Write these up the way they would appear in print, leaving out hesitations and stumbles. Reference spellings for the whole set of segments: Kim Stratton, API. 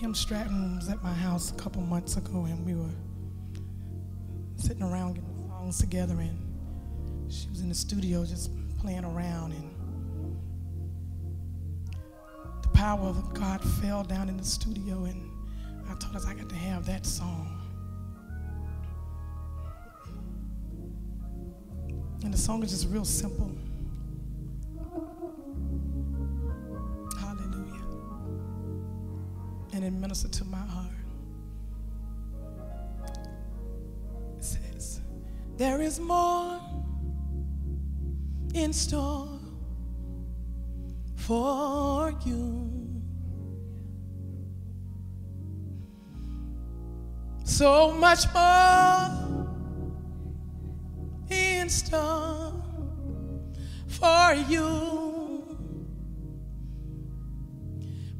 Kim Stratton was at my house a couple months ago, and we were sitting around getting songs together, and she was in the studio just playing around, and the power of God fell down in the studio, and I told us I got to have that song. And the song is just real simple. Hallelujah. And it ministered to my heart. It says, there is more in store for you. So much more in store for you.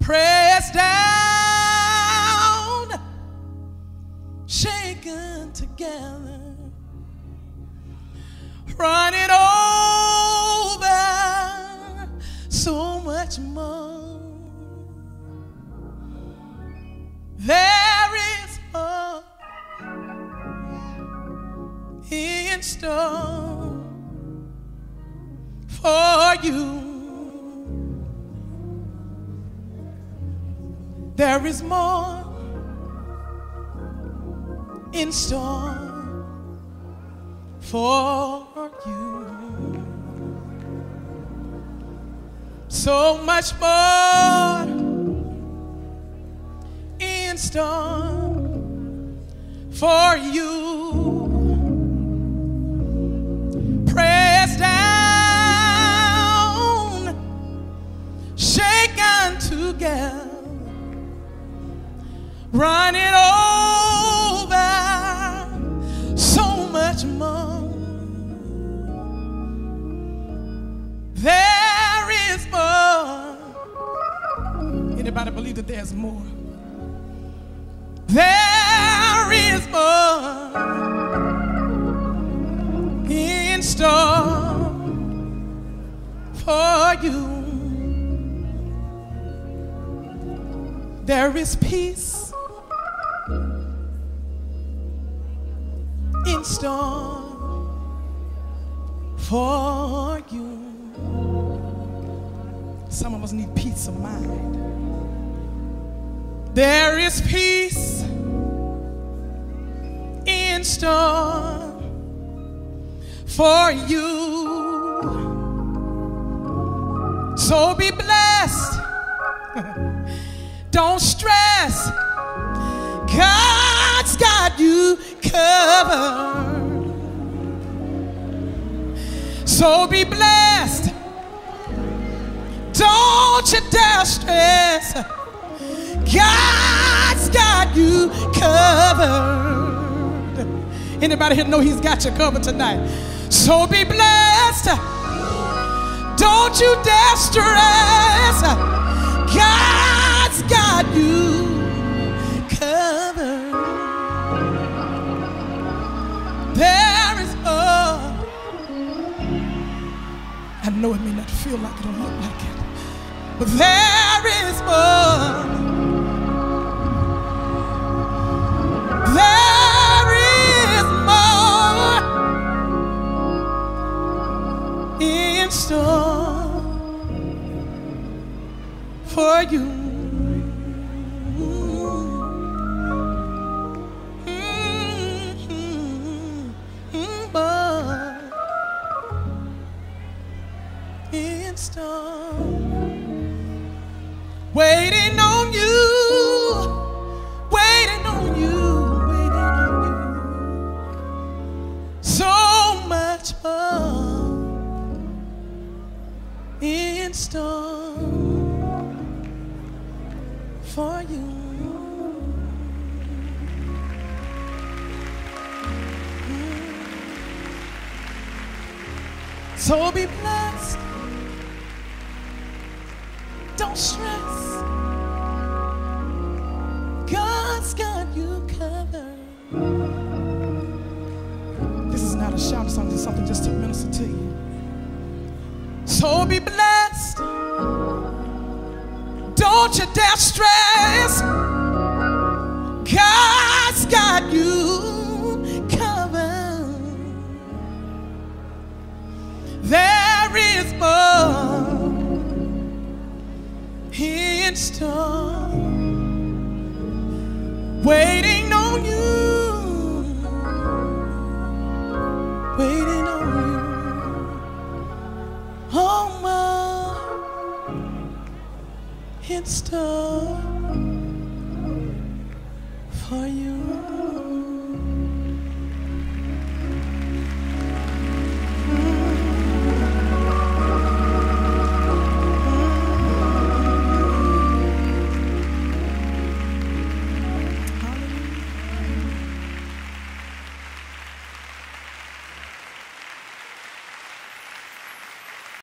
Pressed down, shaken together, running over, so much more. There is more in store for you. There is more in store for you. So much more in store for you. Together, running over, so much more. There is more. Anybody believe that there's more? There is more in store for you. There is peace in store for you. Some of us need peace of mind. There is peace in store for you. So be blessed. Don't stress, God's got you covered. So be blessed, don't you dare stress, God's got you covered. Anybody here know he's got you covered tonight? So be blessed, don't you dare stress, God got you covered. There is more. I know it may not feel like it or look like it, but there is more. There is more in store for you. Waiting on you, waiting on you, waiting on you. So much more in store for you. So be blessed. Don't stress, God's got you covered. This is not a shout, it's something just to minister to you. So be blessed, don't you dare stress, God's got you covered. There is more in store waiting on you, waiting on you. Oh, my, in store for you.